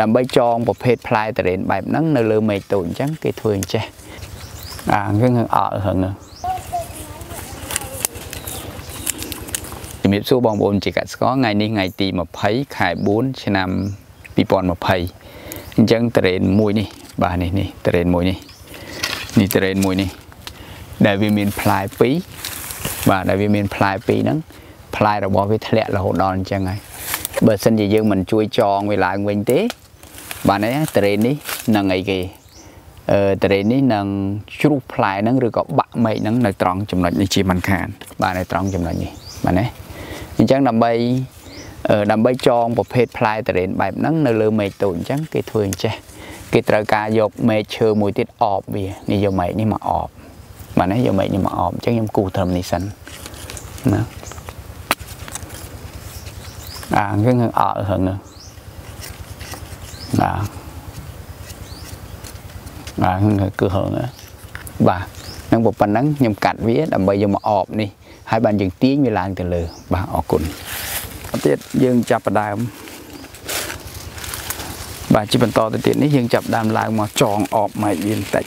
ดับใบจองประเภทพลายแต่เด่นแบบนั้นเนลือไม่ตุนจังกี่ถุงเช่ก็เงินอ่อนเงินมิตรสู้บองบนจิกัดก็ไงนี่ไงตีมาไผ่ขายบุญชนะปีปอนมาไผ่จังแต่เด่นมวยนี่บ้านนี่นี่แต่เด่นมวยนี่นี่แต่เด่นมวยนี่ได้วิมินพลายปีบ้านได้วิมินพลายปีนั้นพลายเราบอกไปทะเลเราหดนอนจังไงเบอร์สัญญาเยอะมันช่วยจองเวลาเว้นเต้บ้านนี้เตรนนี่นั่งไงกี่เตรนนี่นั่งชุบพลายนั่งหรือก็บะไม่นั่งในตรองจำนวนในชีมันแข็งบ้านในตรองจำนวนนี้บ้านนี้ยิ่งจังดับใบจองประเภทพลายเตรนแบบนั่งในเรือไม่ตุนจังกี่ถุงเช่กี่ตระกายกเมเชอร์มวยติดออบเบียนี่โยมใหม่นี่มาออบบ้านนี้โยมใหม่นี่มาออบจังยมกูทำนิสันนะก็เงินอ่อนเงินเงินคือเหินบ่านั่งบอกปันนั่งยมกัดวิ่งดับใบยมออบนี่ให้บันยังตีนเวลากันเลยบ่าออกกุนเตี้ยยังจับดามบ่าจีบันต่อเตี้ยนี่ยังจับดามลายมาจองออบไม่ยินแต่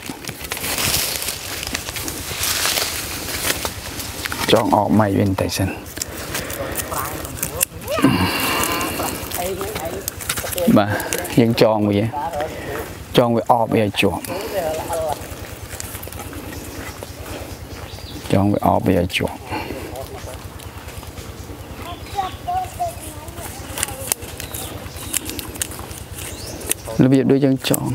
จองออบไม่ยินแต่สันบ่ายังจองไว้ออบไว้จวบจองไว้ออบไว้จวบระเบียบด้วยยังจอง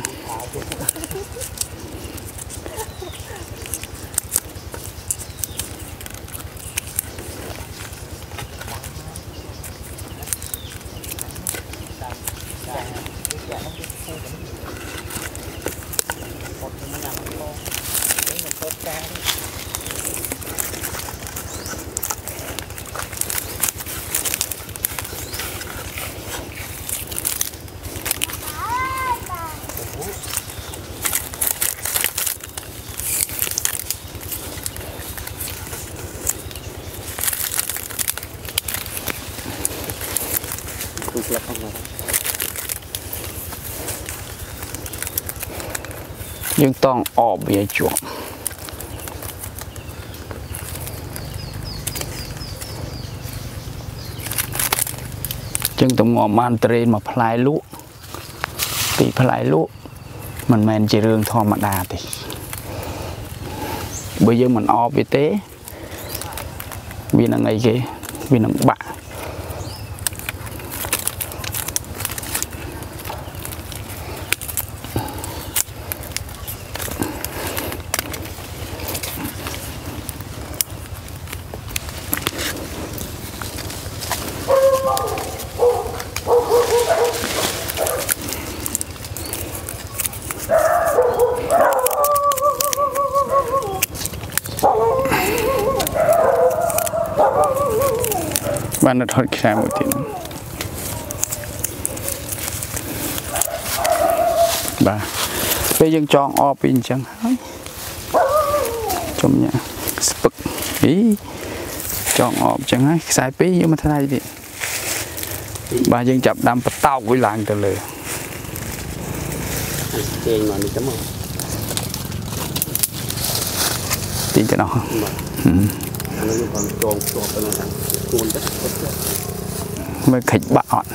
ยังต้องออกเบียจวบจึงต้องงอมานเตรนมาพลายลุตีพลายลุมันแมนจีเรื่องธรรมดาติเบยยังมันออกไปเตะวินังไงเกวินังบะบ้านเราทอดแคร์หมดทีนั้นบ้าไปยังจองออปินจังจมเนี่ยสปึกอีจองออบจังไงสายปียังมาทนายดิบ้ายังจับดำปะเต้าไว้ลางกันเลยเองมันมีจมูกตีจะนอนไม่ขยับอ่อน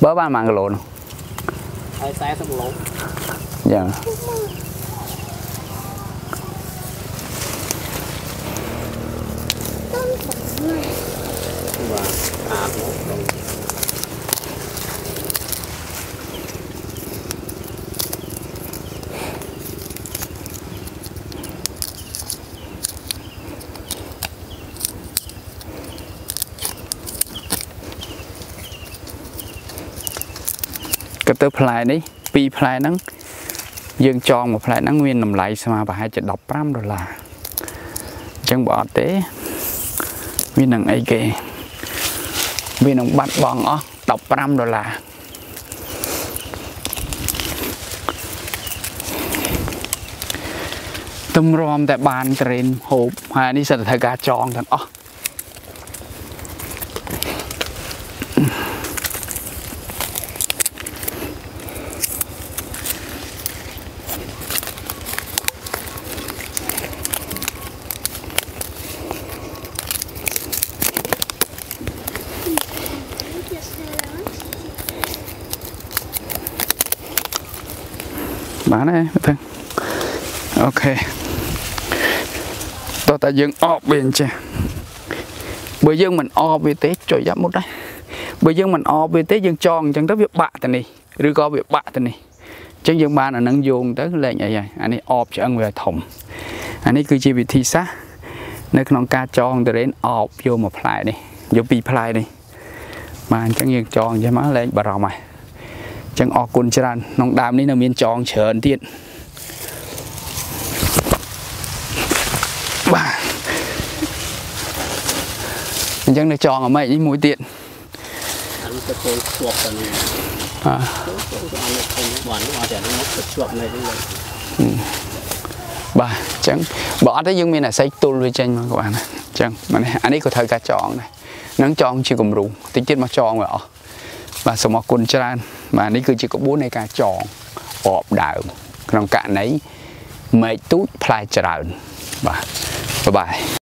เบอร์บ้านมังกรโลนไอ้สายสมโลอย่างก็เตอร์พลายนี่ปีพลายนั่ง dương tròn một lại nó nguyên nằm lại sao mà bà hai chợt đọc pram rồi là chẳng bỏ té viên nặng ấy kì viên nặng bắt bòn ó đọc pram rồi là tâm rom tại bàn trên hộp hai đi sờ thà gà tròn thằng ó này thằng ok tôi ta dừng ọp bên trên bởi dân mình ọp về tết trời giáp một đấy bởi dân mình ọp về tết dân tròn chẳng tới việc bạ thế này rứa co việc bạ thế này chẳng dân ba là nâng dùng tới lệ nhảy vậy anh ấy ọp cho ăn về thùng anh ấy cứ chỉ bị thi sát nơi con cá tròn tới đến ọp vô một lại đi vô bị lại đi mà anh chẳng dân tròn cho má lên bà rò mày chẳng ọp côn tràn nông đàm đi là miền tròn chờ anh tiện bà chẳng được tròn ở mày đi mũi tiện bà chẳng bỏ tới dương miền là xây tu với tranh mà các bạn chẳng mà này anh ấy có thời cả tròn này nắng tròn chưa cùng rủ tính chất mà tròn rồi và số mọc côn tràn mà này cứ chỉ có bốn này cả tròn ọp đảo trong cạn ấy mấy túi plai tràn và bye bye.